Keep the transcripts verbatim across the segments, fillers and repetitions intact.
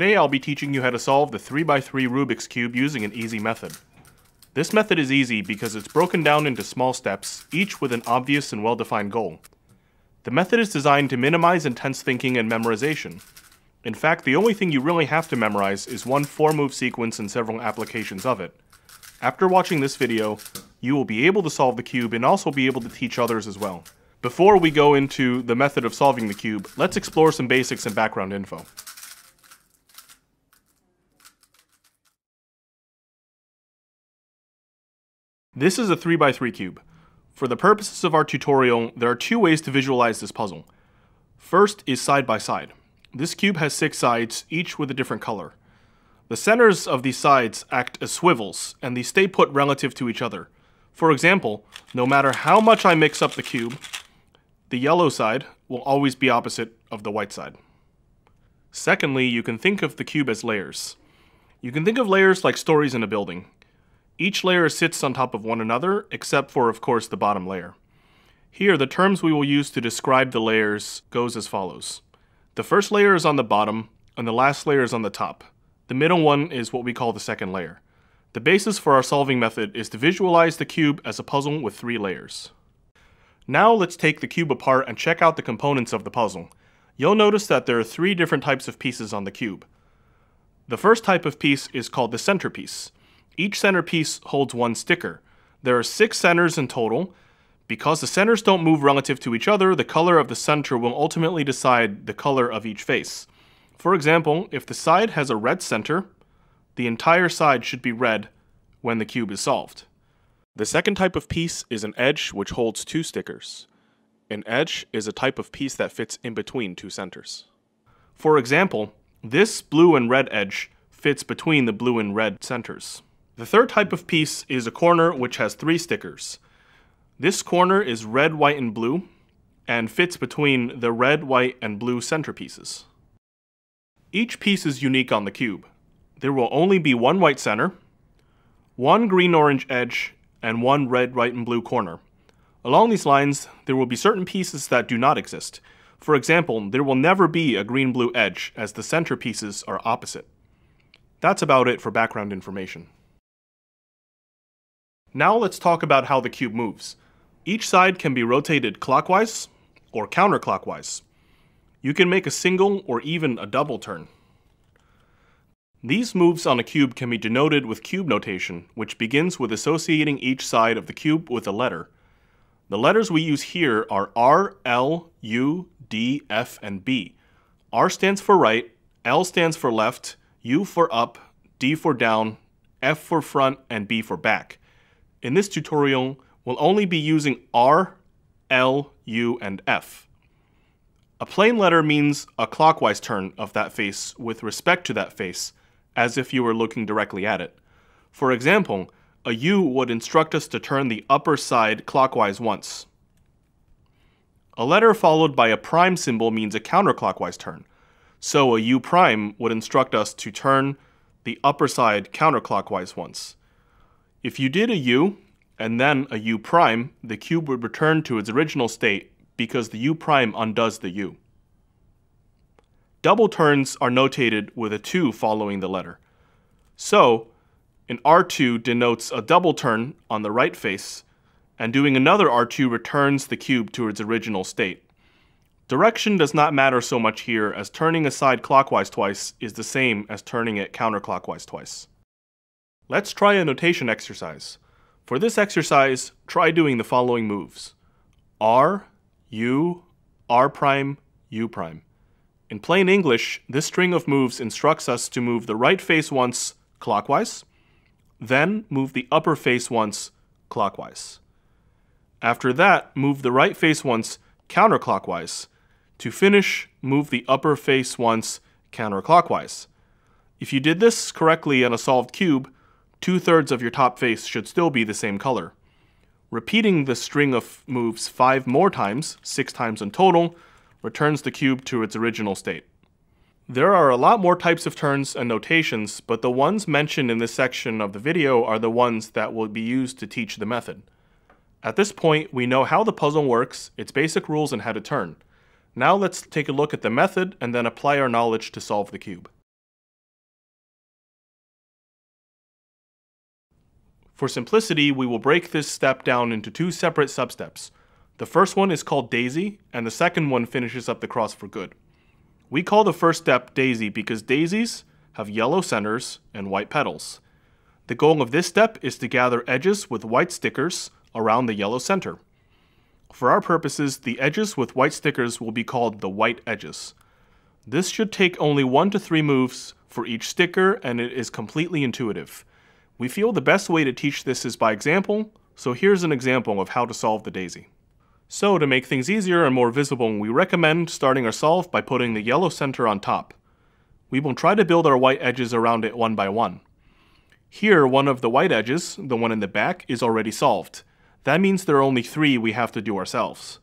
Today I'll be teaching you how to solve the three by three Rubik's Cube using an easy method. This method is easy because it's broken down into small steps, each with an obvious and well-defined goal. The method is designed to minimize intense thinking and memorization. In fact, the only thing you really have to memorize is one four-move sequence and several applications of it. After watching this video, you will be able to solve the cube and also be able to teach others as well. Before we go into the method of solving the cube, let's explore some basics and background info. This is a three by three cube. For the purposes of our tutorial, there are two ways to visualize this puzzle. First is side by side. This cube has six sides, each with a different color. The centers of these sides act as swivels, and they stay put relative to each other. For example, no matter how much I mix up the cube, the yellow side will always be opposite of the white side. Secondly, you can think of the cube as layers. You can think of layers like stories in a building. Each layer sits on top of one another, except for, of course, the bottom layer. Here, the terms we will use to describe the layers goes as follows. The first layer is on the bottom, and the last layer is on the top. The middle one is what we call the second layer. The basis for our solving method is to visualize the cube as a puzzle with three layers. Now let's take the cube apart and check out the components of the puzzle. You'll notice that there are three different types of pieces on the cube. The first type of piece is called the centerpiece. Each centerpiece holds one sticker. There are six centers in total. Because the centers don't move relative to each other, the color of the center will ultimately decide the color of each face. For example, if the side has a red center, the entire side should be red when the cube is solved. The second type of piece is an edge which holds two stickers. An edge is a type of piece that fits in between two centers. For example, this blue and red edge fits between the blue and red centers. The third type of piece is a corner which has three stickers. This corner is red, white, and blue, and fits between the red, white, and blue centerpieces. Each piece is unique on the cube. There will only be one white center, one green-orange edge, and one red, white, and blue corner. Along these lines, there will be certain pieces that do not exist. For example, there will never be a green-blue edge, as the center pieces are opposite. That's about it for background information. Now let's talk about how the cube moves. Each side can be rotated clockwise or counterclockwise. You can make a single or even a double turn. These moves on a cube can be denoted with cube notation, which begins with associating each side of the cube with a letter. The letters we use here are R, L, U, D, F, and B. R stands for right, L stands for left, U for up, D for down, F for front, and B for back. In this tutorial, we'll only be using R, L, U, and F. A plain letter means a clockwise turn of that face with respect to that face, as if you were looking directly at it. For example, a U would instruct us to turn the upper side clockwise once. A letter followed by a prime symbol means a counterclockwise turn. So a U prime would instruct us to turn the upper side counterclockwise once. If you did a U and then a U prime, the cube would return to its original state because the U prime undoes the U. Double turns are notated with a two following the letter. So, an R two denotes a double turn on the right face, and doing another R two returns the cube to its original state. Direction does not matter so much here, as turning a side clockwise twice is the same as turning it counterclockwise twice. Let's try a notation exercise. For this exercise, try doing the following moves. R, U, R prime, U prime. In plain English, this string of moves instructs us to move the right face once clockwise, then move the upper face once clockwise. After that, move the right face once counterclockwise. To finish, move the upper face once counterclockwise. If you did this correctly on a solved cube, two-thirds of your top face should still be the same color. Repeating the string of moves five more times, six times in total, returns the cube to its original state. There are a lot more types of turns and notations, but the ones mentioned in this section of the video are the ones that will be used to teach the method. At this point, we know how the puzzle works, its basic rules, and how to turn. Now let's take a look at the method and then apply our knowledge to solve the cube. For simplicity, we will break this step down into two separate substeps. The first one is called daisy, and the second one finishes up the cross for good. We call the first step daisy because daisies have yellow centers and white petals. The goal of this step is to gather edges with white stickers around the yellow center. For our purposes, the edges with white stickers will be called the white edges. This should take only one to three moves for each sticker, and it is completely intuitive. We feel the best way to teach this is by example, so here's an example of how to solve the daisy. So to make things easier and more visible, we recommend starting our solve by putting the yellow center on top. We will try to build our white edges around it one by one. Here, one of the white edges, the one in the back, is already solved. That means there are only three we have to do ourselves.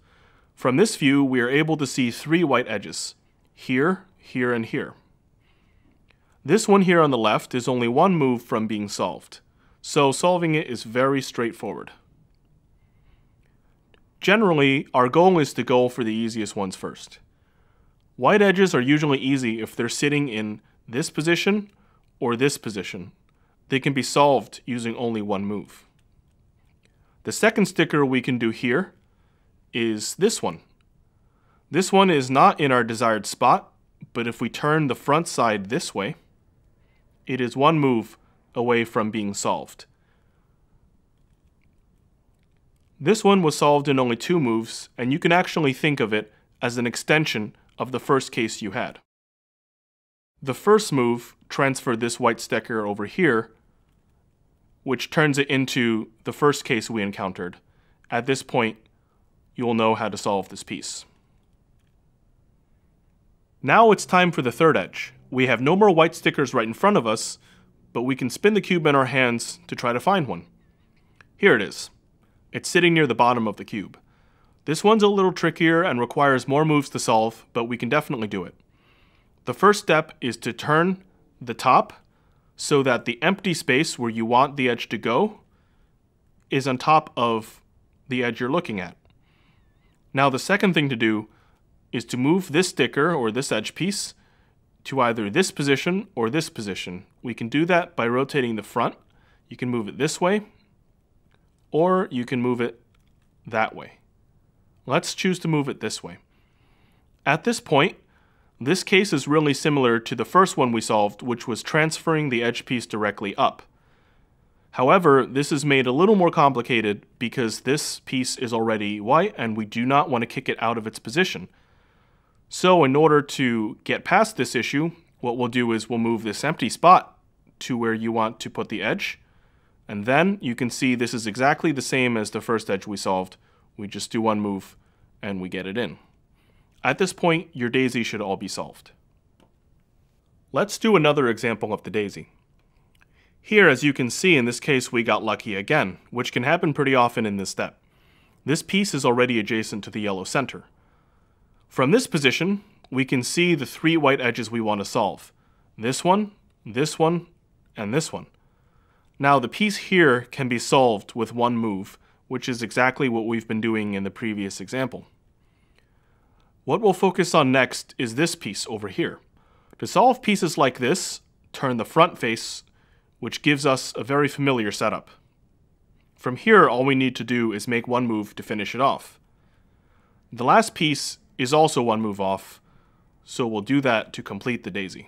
From this view, we are able to see three white edges. Here, here, and here. This one here on the left is only one move from being solved, so solving it is very straightforward. Generally, our goal is to go for the easiest ones first. White edges are usually easy if they're sitting in this position or this position. They can be solved using only one move. The second sticker we can do here is this one. This one is not in our desired spot, but if we turn the front side this way, it is one move away from being solved. This one was solved in only two moves, and you can actually think of it as an extension of the first case you had. The first move transferred this white sticker over here, which turns it into the first case we encountered. At this point, you will know how to solve this piece. Now it's time for the third edge. We have no more white stickers right in front of us, but we can spin the cube in our hands to try to find one. Here it is. It's sitting near the bottom of the cube. This one's a little trickier and requires more moves to solve, but we can definitely do it. The first step is to turn the top so that the empty space where you want the edge to go is on top of the edge you're looking at. Now the second thing to do is to move this sticker or this edge piece to either this position or this position. We can do that by rotating the front. You can move it this way, or you can move it that way. Let's choose to move it this way. At this point, this case is really similar to the first one we solved, which was transferring the edge piece directly up. However, this is made a little more complicated because this piece is already white and we do not want to kick it out of its position. So in order to get past this issue, what we'll do is we'll move this empty spot to where you want to put the edge. And then you can see this is exactly the same as the first edge we solved. We just do one move and we get it in. At this point, your daisy should all be solved. Let's do another example of the daisy. Here, as you can see, in this case, we got lucky again, which can happen pretty often in this step. This piece is already adjacent to the yellow center. From this position, we can see the three white edges we want to solve. This one, this one, and this one. Now the piece here can be solved with one move, which is exactly what we've been doing in the previous example. What we'll focus on next is this piece over here. To solve pieces like this, turn the front face, which gives us a very familiar setup. From here, all we need to do is make one move to finish it off. The last piece is also one move off, so we'll do that to complete the daisy.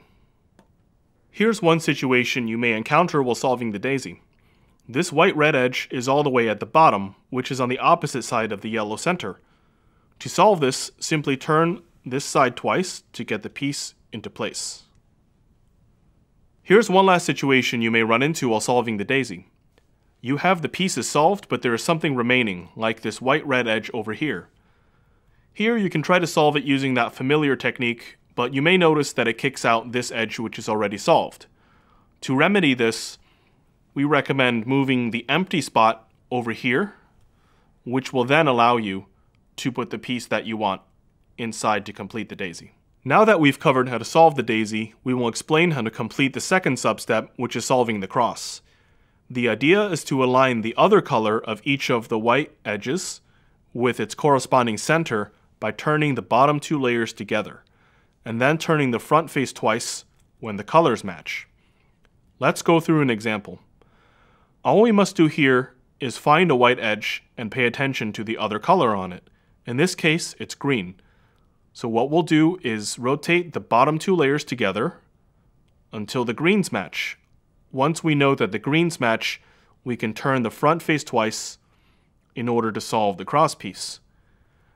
Here's one situation you may encounter while solving the daisy. This white-red edge is all the way at the bottom, which is on the opposite side of the yellow center. To solve this, simply turn this side twice to get the piece into place. Here's one last situation you may run into while solving the daisy. You have the pieces solved, but there is something remaining, like this white-red edge over here. Here you can try to solve it using that familiar technique, but you may notice that it kicks out this edge which is already solved. To remedy this, we recommend moving the empty spot over here, which will then allow you to put the piece that you want inside to complete the daisy. Now that we've covered how to solve the daisy, we will explain how to complete the second substep, which is solving the cross. The idea is to align the other color of each of the white edges with its corresponding center by turning the bottom two layers together, and then turning the front face twice when the colors match. Let's go through an example. All we must do here is find a white edge and pay attention to the other color on it. In this case, it's green. So what we'll do is rotate the bottom two layers together until the greens match. Once we know that the greens match, we can turn the front face twice in order to solve the cross piece.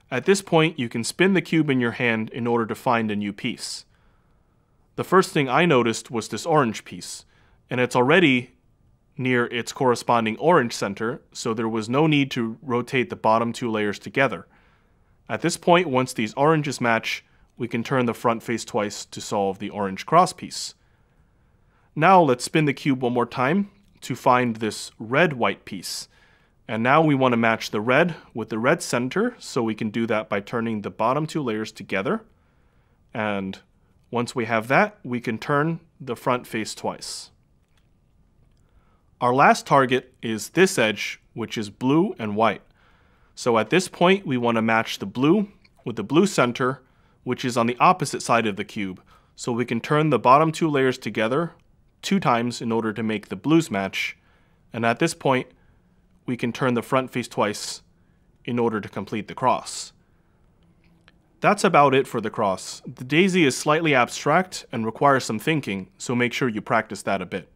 At this point, you can spin the cube in your hand in order to find a new piece. The first thing I noticed was this orange piece, and it's already near its corresponding orange center, so there was no need to rotate the bottom two layers together. At this point, once these oranges match, we can turn the front face twice to solve the orange cross piece. Now let's spin the cube one more time to find this red-white piece. And now we want to match the red with the red center, so we can do that by turning the bottom two layers together. And once we have that, we can turn the front face twice. Our last target is this edge, which is blue and white. So at this point, we want to match the blue with the blue center, which is on the opposite side of the cube. So we can turn the bottom two layers together two times in order to make the blues match. And at this point, we can turn the front face twice in order to complete the cross. That's about it for the cross. The daisy is slightly abstract and requires some thinking, so make sure you practice that a bit.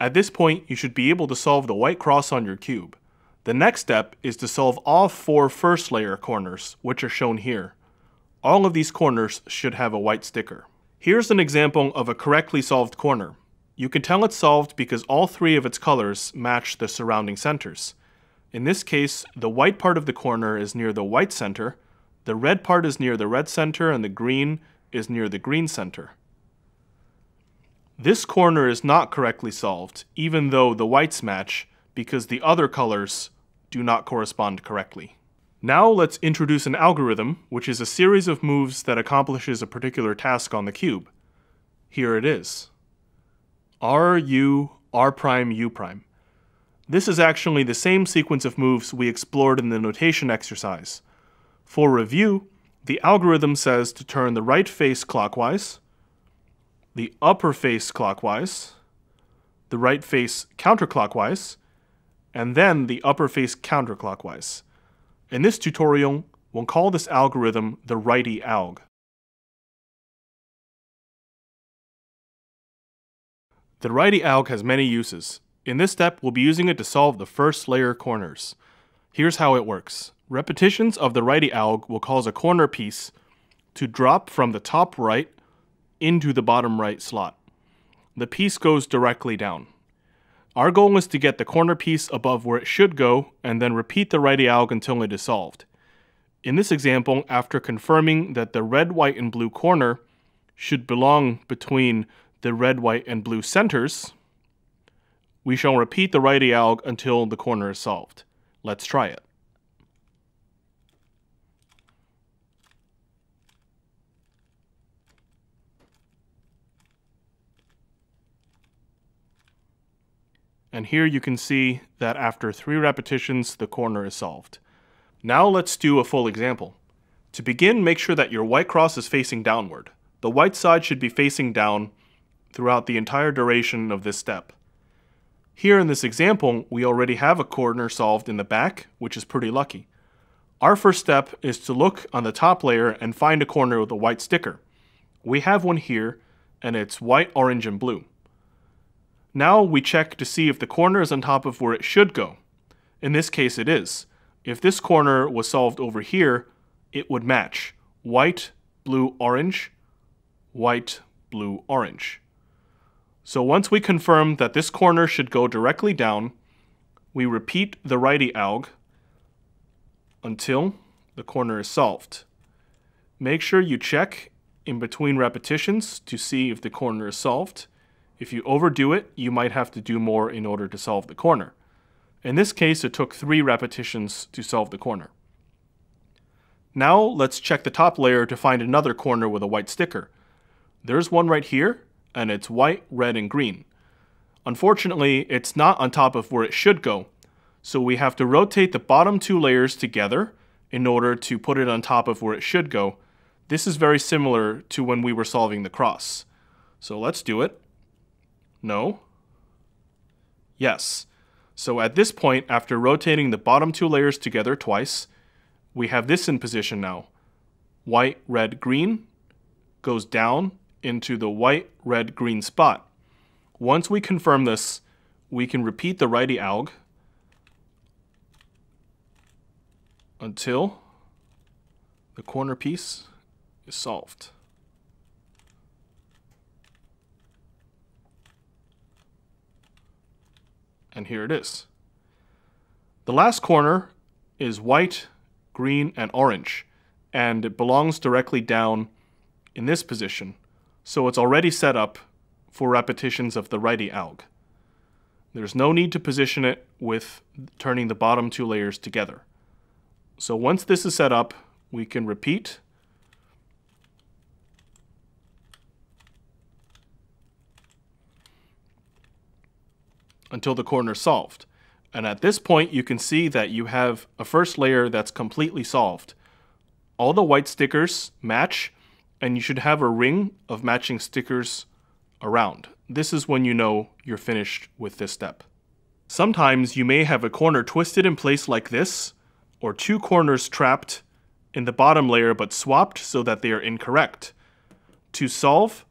At this point, you should be able to solve the white cross on your cube. The next step is to solve all four first layer corners, which are shown here. All of these corners should have a white sticker. Here's an example of a correctly solved corner. You can tell it's solved because all three of its colors match the surrounding centers. In this case, the white part of the corner is near the white center, the red part is near the red center, and the green is near the green center. This corner is not correctly solved, even though the whites match, because the other colors do not correspond correctly. Now let's introduce an algorithm, which is a series of moves that accomplishes a particular task on the cube. Here it is. R, U, R prime, U prime. This is actually the same sequence of moves we explored in the notation exercise. For review, the algorithm says to turn the right face clockwise, the upper face clockwise, the right face counterclockwise, and then the upper face counterclockwise. In this tutorial, we'll call this algorithm the righty alg. The righty alg has many uses. In this step, we'll be using it to solve the first layer corners. Here's how it works. Repetitions of the righty alg will cause a corner piece to drop from the top right into the bottom right slot. The piece goes directly down. Our goal is to get the corner piece above where it should go and then repeat the righty alg until it is solved. In this example, after confirming that the red, white, and blue corner should belong between the red, white, and blue centers, we shall repeat the righty alg until the corner is solved. Let's try it. And here you can see that after three repetitions, the corner is solved. Now let's do a full example. To begin, make sure that your white cross is facing downward. The white side should be facing down throughout the entire duration of this step. Here in this example, we already have a corner solved in the back, which is pretty lucky. Our first step is to look on the top layer and find a corner with a white sticker. We have one here, and it's white, orange, and blue. Now we check to see if the corner is on top of where it should go. In this case, it is. If this corner was solved over here, it would match white, blue, orange, white, blue, orange. So once we confirm that this corner should go directly down, we repeat the righty alg until the corner is solved. Make sure you check in between repetitions to see if the corner is solved. If you overdo it, you might have to do more in order to solve the corner. In this case, it took three repetitions to solve the corner. Now let's check the top layer to find another corner with a white sticker. There's one right here, and it's white, red, and green. Unfortunately, it's not on top of where it should go, so we have to rotate the bottom two layers together in order to put it on top of where it should go. This is very similar to when we were solving the cross. So let's do it. No. Yes. So at this point, after rotating the bottom two layers together twice, we have this in position now. White, red, green goes down into the white, red, green spot. Once we confirm this, we can repeat the righty alg until the corner piece is solved. And here it is. The last corner is white, green, and orange, and it belongs directly down in this position, so it's already set up for repetitions of the righty alg. There's no need to position it with turning the bottom two layers together. So once this is set up, we can repeat until the corner is solved. And at this point, you can see that you have a first layer that's completely solved. All the white stickers match, and you should have a ring of matching stickers around. This is when you know you're finished with this step. Sometimes you may have a corner twisted in place like this, or two corners trapped in the bottom layer but swapped so that they are incorrect. To solve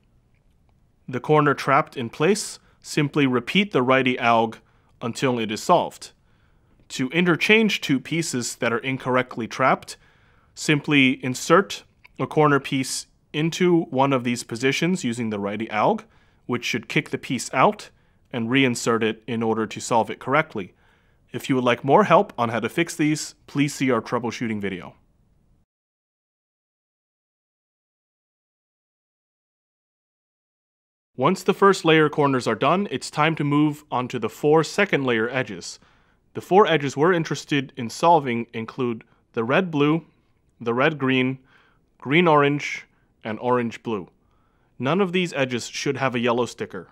the corner trapped in place, simply repeat the righty alg until it is solved. To interchange two pieces that are incorrectly trapped, simply insert a corner piece into one of these positions using the righty alg, which should kick the piece out and reinsert it in order to solve it correctly. If you would like more help on how to fix these, please see our troubleshooting video. Once the first layer corners are done, it's time to move onto the four second layer edges. The four edges we're interested in solving include the red-blue, the red-green, green-orange, and orange-blue. None of these edges should have a yellow sticker.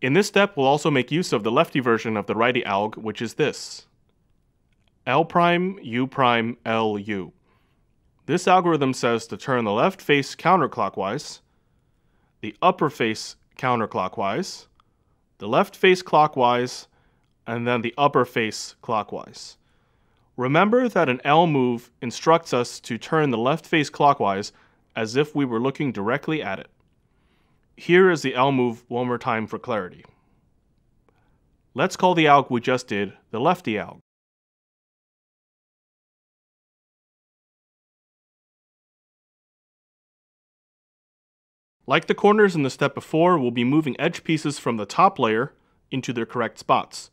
In this step, we'll also make use of the lefty version of the righty alg, which is this. L prime, U prime, L, U. This algorithm says to turn the left face counterclockwise, the upper face counterclockwise, the left face clockwise, and then the upper face clockwise. Remember that an L move instructs us to turn the left face clockwise as if we were looking directly at it. Here is the L move one more time for clarity. Let's call the alg we just did the lefty alg. Like the corners in the step before, we'll be moving edge pieces from the top layer into their correct spots.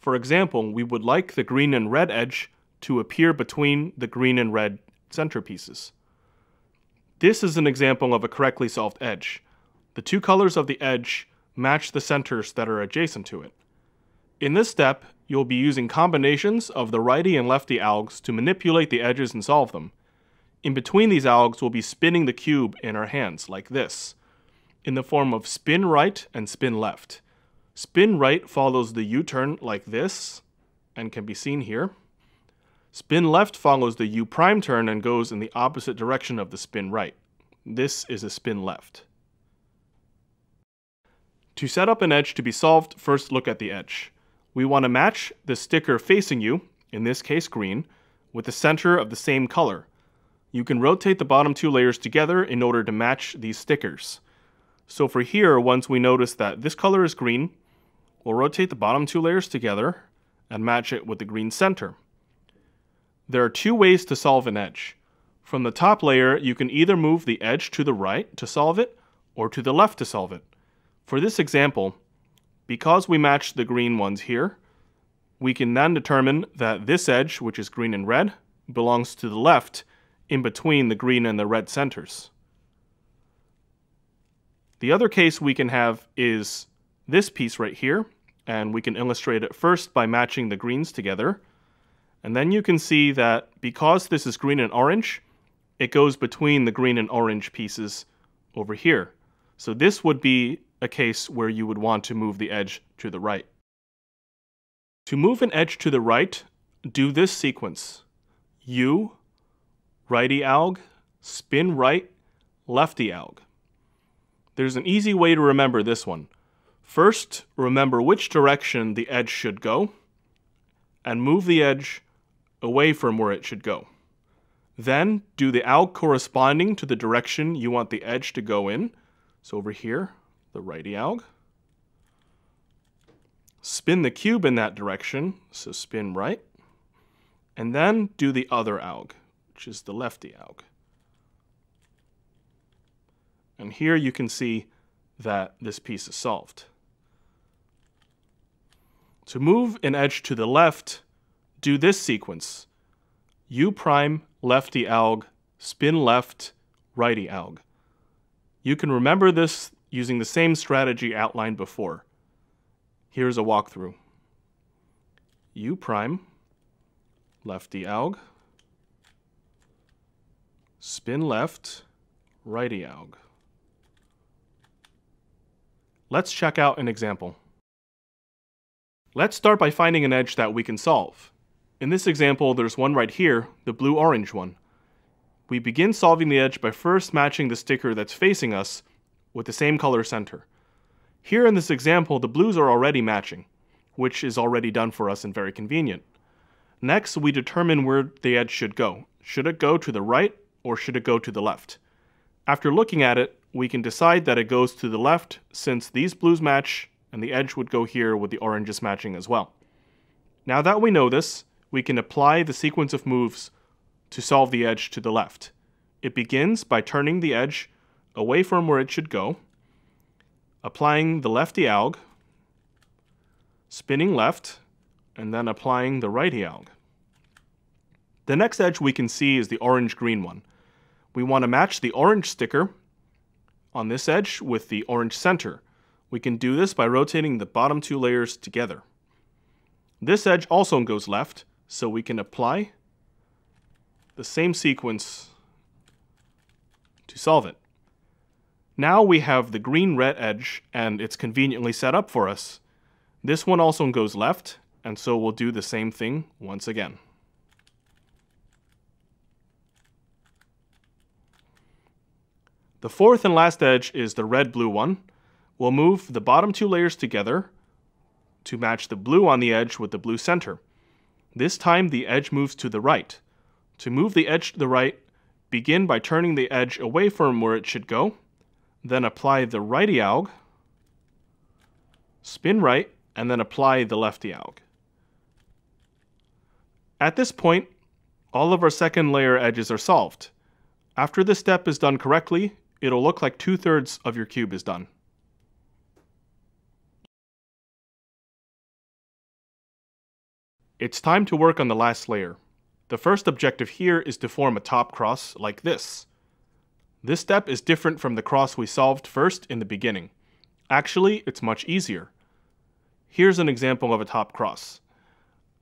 For example, we would like the green and red edge to appear between the green and red center pieces. This is an example of a correctly solved edge. The two colors of the edge match the centers that are adjacent to it. In this step, you'll be using combinations of the righty and lefty algs to manipulate the edges and solve them. In between these algs, we'll be spinning the cube in our hands, like this, in the form of spin right and spin left. Spin right follows the U-turn like this, and can be seen here. Spin left follows the U prime turn and goes in the opposite direction of the spin right. This is a spin left. To set up an edge to be solved, first look at the edge. We want to match the sticker facing you, in this case green, with the center of the same color. You can rotate the bottom two layers together in order to match these stickers. So for here, once we notice that this color is green, we'll rotate the bottom two layers together and match it with the green center. There are two ways to solve an edge. From the top layer, you can either move the edge to the right to solve it, or to the left to solve it. For this example, because we matched the green ones here, we can then determine that this edge, which is green and red, belongs to the left, in between the green and the red centers. The other case we can have is this piece right here, and we can illustrate it first by matching the greens together. And then you can see that because this is green and orange, it goes between the green and orange pieces over here. So this would be a case where you would want to move the edge to the right. To move an edge to the right, do this sequence. U, righty alg, spin right, lefty alg. There's an easy way to remember this one. First, remember which direction the edge should go, and move the edge away from where it should go. Then, do the out corresponding to the direction you want the edge to go in. So over here, the righty alg. Spin the cube in that direction, so spin right. And then do the other alg, which is the lefty alg. And here you can see that this piece is solved. To move an edge to the left, do this sequence. U prime, lefty alg, spin left, righty alg. You can remember this using the same strategy outlined before. Here's a walkthrough. U prime, lefty alg, spin left, righty alg. Let's check out an example. Let's start by finding an edge that we can solve. In this example, there's one right here, the blue-orange one. We begin solving the edge by first matching the sticker that's facing us with the same color center. Here in this example, the blues are already matching, which is already done for us and very convenient. Next, we determine where the edge should go. Should it go to the right or should it go to the left? After looking at it, we can decide that it goes to the left since these blues match and the edge would go here with the oranges matching as well. Now that we know this, we can apply the sequence of moves to solve the edge to the left. It begins by turning the edge away from where it should go, applying the lefty alg, spinning left, and then applying the righty alg. The next edge we can see is the orange-green one. We want to match the orange sticker on this edge with the orange center. We can do this by rotating the bottom two layers together. This edge also goes left, so we can apply the same sequence to solve it. Now we have the green-red edge, and it's conveniently set up for us. This one also goes left, and so we'll do the same thing once again. The fourth and last edge is the red-blue one. We'll move the bottom two layers together to match the blue on the edge with the blue center. This time the edge moves to the right. To move the edge to the right, begin by turning the edge away from where it should go, then apply the righty alg, spin right, and then apply the lefty alg. At this point, all of our second layer edges are solved. After this step is done correctly, it'll look like two-thirds of your cube is done. It's time to work on the last layer. The first objective here is to form a top cross like this. This step is different from the cross we solved first in the beginning. Actually, it's much easier. Here's an example of a top cross.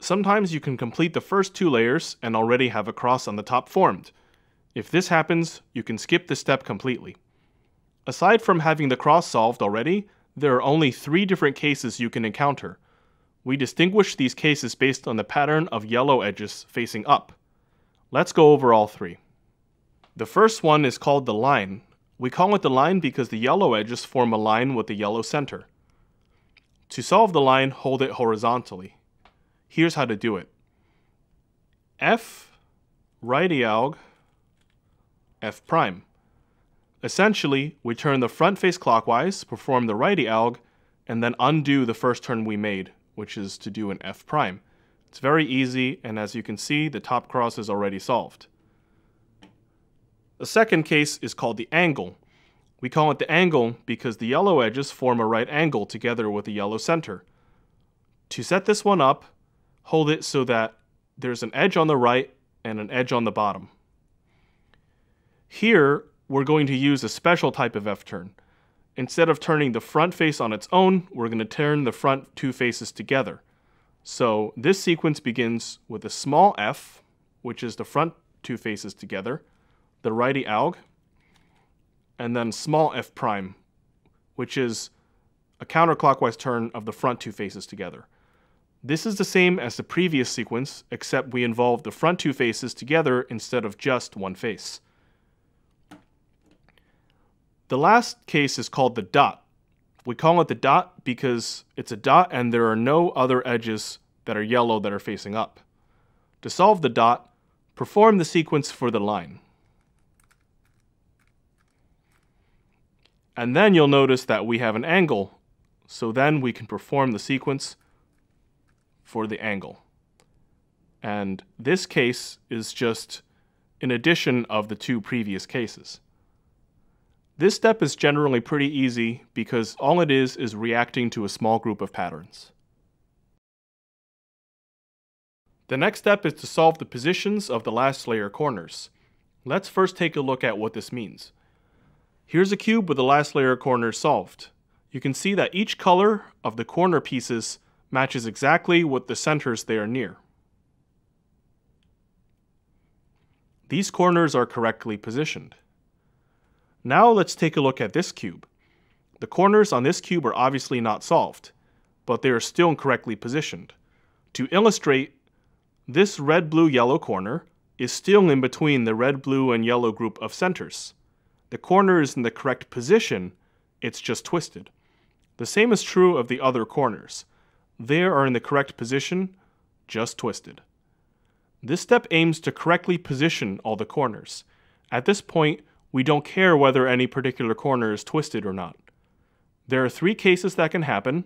Sometimes you can complete the first two layers and already have a cross on the top formed. If this happens, you can skip this step completely. Aside from having the cross solved already, there are only three different cases you can encounter. We distinguish these cases based on the pattern of yellow edges facing up. Let's go over all three. The first one is called the line. We call it the line because the yellow edges form a line with the yellow center. To solve the line, hold it horizontally. Here's how to do it. F righty alg F prime. Essentially, we turn the front face clockwise, perform the righty alg, and then undo the first turn we made, which is to do an F prime. It's very easy, and as you can see, the top cross is already solved. The second case is called the angle. We call it the angle because the yellow edges form a right angle together with the yellow center. To set this one up, hold it so that there's an edge on the right and an edge on the bottom. Here, we're going to use a special type of F-turn. Instead of turning the front face on its own, we're going to turn the front two faces together. So this sequence begins with a small f, which is the front two faces together, the righty alg, and then small f prime, which is a counterclockwise turn of the front two faces together. This is the same as the previous sequence, except we involve the front two faces together instead of just one face. The last case is called the dot. We call it the dot because it's a dot and there are no other edges that are yellow that are facing up. To solve the dot, perform the sequence for the line. And then you'll notice that we have an angle, so then we can perform the sequence for the angle. And this case is just an addition of the two previous cases. This step is generally pretty easy because all it is is reacting to a small group of patterns. The next step is to solve the positions of the last layer corners. Let's first take a look at what this means. Here's a cube with the last layer corners solved. You can see that each color of the corner pieces matches exactly what the centers they are near. These corners are correctly positioned. Now let's take a look at this cube. The corners on this cube are obviously not solved, but they are still incorrectly positioned. To illustrate, this red-blue-yellow corner is still in between the red-blue and yellow group of centers. The corner is in the correct position, it's just twisted. The same is true of the other corners. They are in the correct position, just twisted. This step aims to correctly position all the corners. At this point, we don't care whether any particular corner is twisted or not. There are three cases that can happen,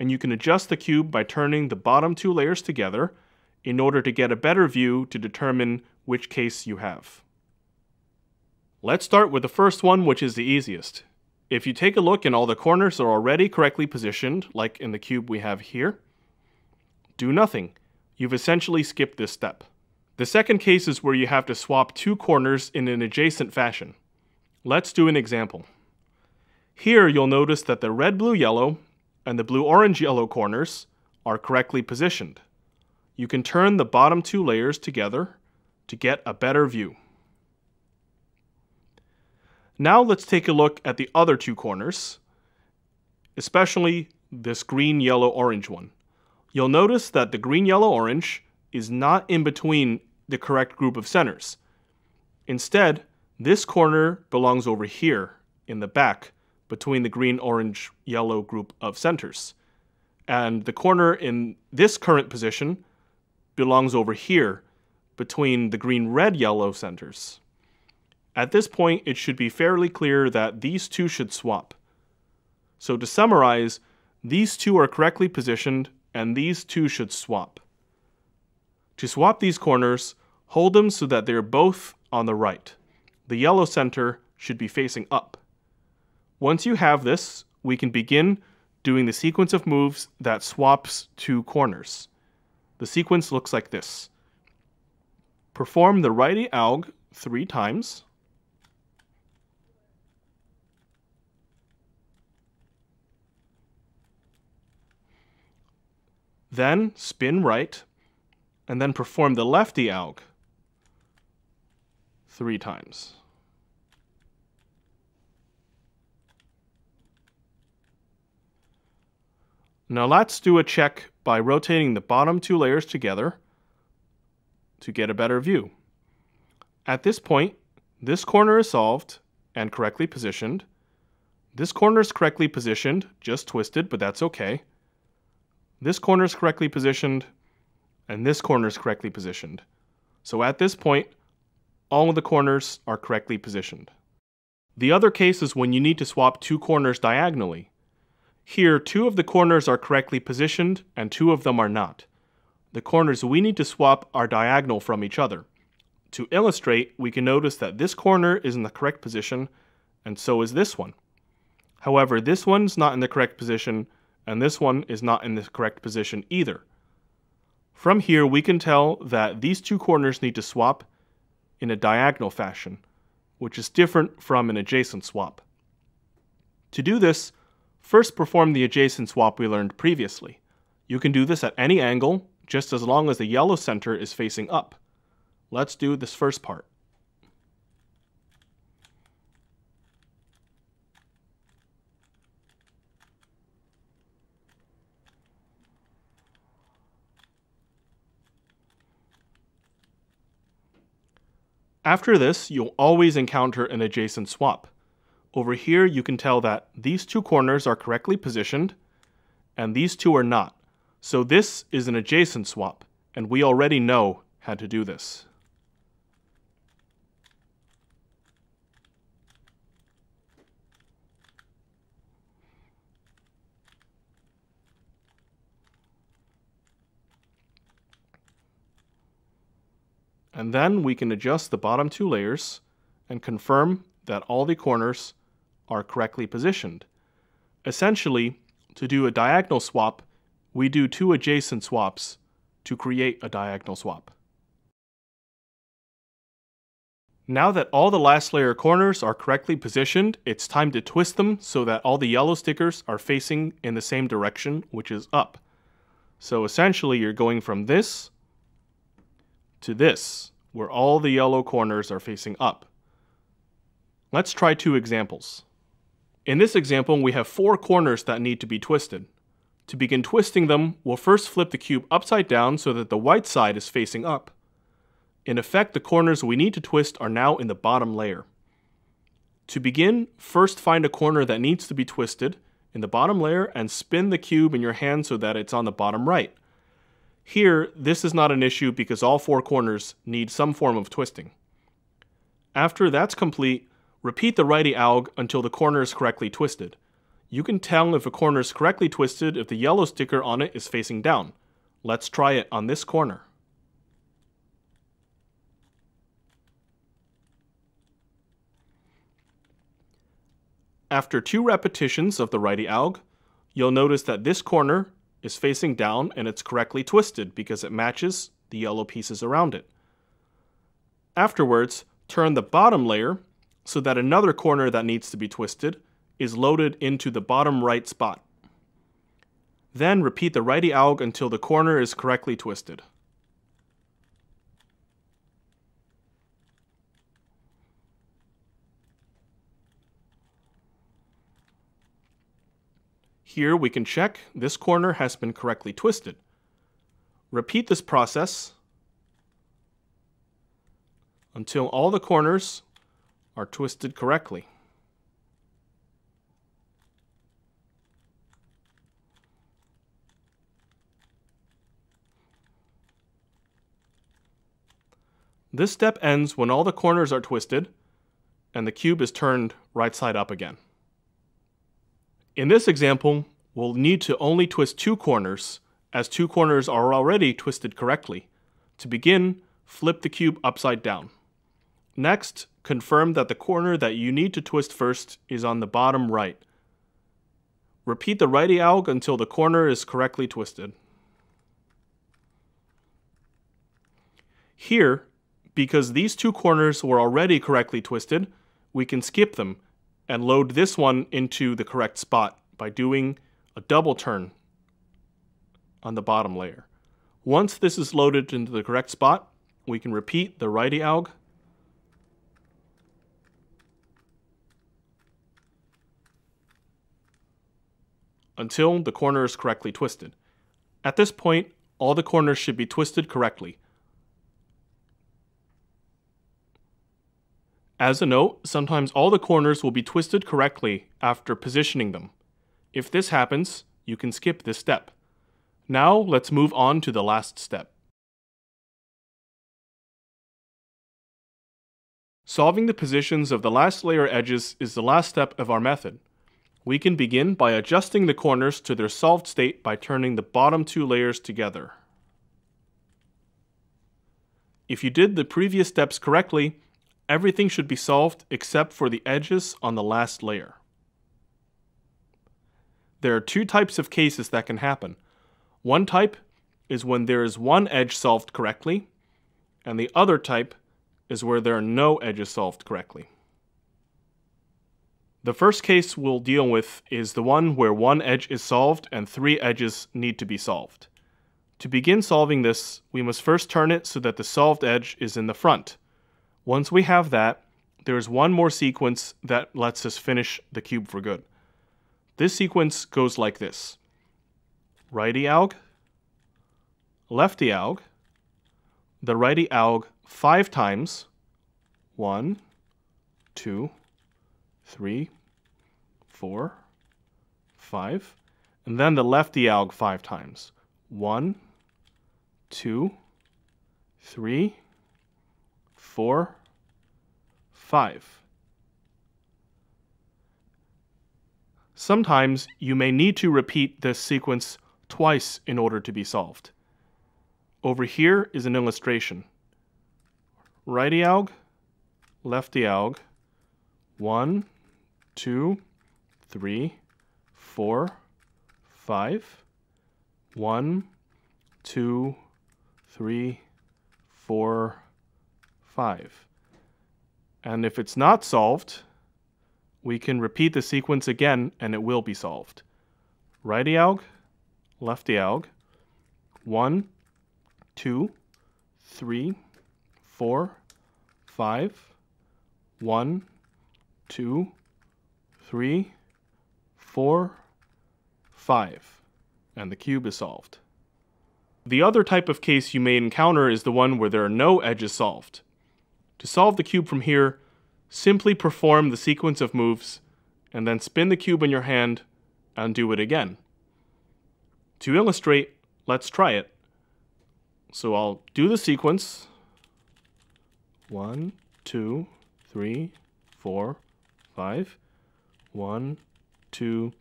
and you can adjust the cube by turning the bottom two layers together in order to get a better view to determine which case you have. Let's start with the first one, which is the easiest. If you take a look and all the corners are already correctly positioned, like in the cube we have here, do nothing. You've essentially skipped this step. The second case is where you have to swap two corners in an adjacent fashion. Let's do an example. Here you'll notice that the red-blue-yellow and the blue-orange-yellow corners are correctly positioned. You can turn the bottom two layers together to get a better view. Now let's take a look at the other two corners, especially this green-yellow-orange one. You'll notice that the green-yellow-orange is not in between the correct group of centers. Instead, this corner belongs over here in the back between the green-orange-yellow group of centers. And the corner in this current position belongs over here between the green, red, yellow centers. At this point, it should be fairly clear that these two should swap. So to summarize, these two are correctly positioned and these two should swap. To swap these corners, hold them so that they are both on the right. The yellow center should be facing up. Once you have this, we can begin doing the sequence of moves that swaps two corners. The sequence looks like this. Perform the righty alg three times. Then spin right, and then perform the lefty alg three times. Now let's do a check by rotating the bottom two layers together to get a better view. At this point, this corner is solved and correctly positioned. This corner is correctly positioned, just twisted, but that's okay. This corner is correctly positioned, and this corner is correctly positioned. So at this point, all of the corners are correctly positioned. The other case is when you need to swap two corners diagonally. Here, two of the corners are correctly positioned, and two of them are not. The corners we need to swap are diagonal from each other. To illustrate, we can notice that this corner is in the correct position, and so is this one. However, this one's not in the correct position, and this one is not in the correct position either. From here, we can tell that these two corners need to swap in a diagonal fashion, which is different from an adjacent swap. To do this, first perform the adjacent swap we learned previously. You can do this at any angle, just as long as the yellow center is facing up. Let's do this first part. After this, you'll always encounter an adjacent swap. Over here, you can tell that these two corners are correctly positioned and these two are not. So this is an adjacent swap, and we already know how to do this. And then we can adjust the bottom two layers and confirm that all the corners are correctly positioned. Essentially, to do a diagonal swap, we do two adjacent swaps to create a diagonal swap. Now that all the last layer corners are correctly positioned, it's time to twist them so that all the yellow stickers are facing in the same direction, which is up. So essentially, you're going from this to this, where all the yellow corners are facing up. Let's try two examples. In this example, we have four corners that need to be twisted. To begin twisting them, we'll first flip the cube upside down so that the white side is facing up. In effect, the corners we need to twist are now in the bottom layer. To begin, first find a corner that needs to be twisted in the bottom layer and spin the cube in your hand so that it's on the bottom right. Here, this is not an issue because all four corners need some form of twisting. After that's complete, repeat the righty alg until the corner is correctly twisted. You can tell if a corner is correctly twisted if the yellow sticker on it is facing down. Let's try it on this corner. After two repetitions of the righty alg, you'll notice that this corner is facing down and it's correctly twisted because it matches the yellow pieces around it. Afterwards, turn the bottom layer so that another corner that needs to be twisted is loaded into the bottom right spot. Then repeat the righty alg until the corner is correctly twisted. Here we can check this corner has been correctly twisted. Repeat this process until all the corners are twisted correctly. This step ends when all the corners are twisted and the cube is turned right side up again. In this example, we'll need to only twist two corners, as two corners are already twisted correctly. To begin, flip the cube upside down. Next, confirm that the corner that you need to twist first is on the bottom right. Repeat the righty alg until the corner is correctly twisted. Here, because these two corners were already correctly twisted, we can skip them and load this one into the correct spot by doing a double turn on the bottom layer. Once this is loaded into the correct spot, we can repeat the righty alg until the corner is correctly twisted. At this point, all the corners should be twisted correctly. As a note, sometimes all the corners will be twisted correctly after positioning them. If this happens, you can skip this step. Now let's move on to the last step. Solving the positions of the last layer edges is the last step of our method. We can begin by adjusting the corners to their solved state by turning the bottom two layers together. If you did the previous steps correctly, everything should be solved except for the edges on the last layer. There are two types of cases that can happen. One type is when there is one edge solved correctly, and the other type is where there are no edges solved correctly. The first case we'll deal with is the one where one edge is solved and three edges need to be solved. To begin solving this, we must first turn it so that the solved edge is in the front. Once we have that, there is one more sequence that lets us finish the cube for good. This sequence goes like this. Righty alg, lefty alg, the righty alg five times, one, two, three, four, five, and then the left dealg five times. One, two, three, four, five. Sometimes you may need to repeat this sequence twice in order to be solved. Over here is an illustration. Right dealg, left dealg, one, two, three, four, five, one, two, three, four, five. And if it's not solved, we can repeat the sequence again and it will be solved. Right dealg, left dealg, one, two, three, four, five, one, two, three, four, five, and the cube is solved. The other type of case you may encounter is the one where there are no edges solved. To solve the cube from here, simply perform the sequence of moves and then spin the cube in your hand and do it again. To illustrate, let's try it. So I'll do the sequence. One, two, three, four, five. One, two,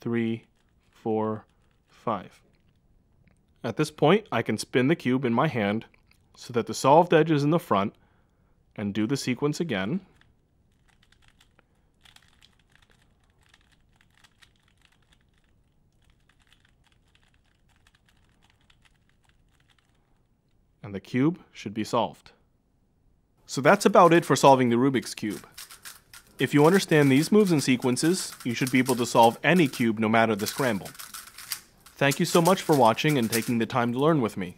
three, four, five. At this point, I can spin the cube in my hand so that the solved edge is in the front and do the sequence again. And the cube should be solved. So that's about it for solving the Rubik's Cube. If you understand these moves and sequences, you should be able to solve any cube no matter the scramble. Thank you so much for watching and taking the time to learn with me.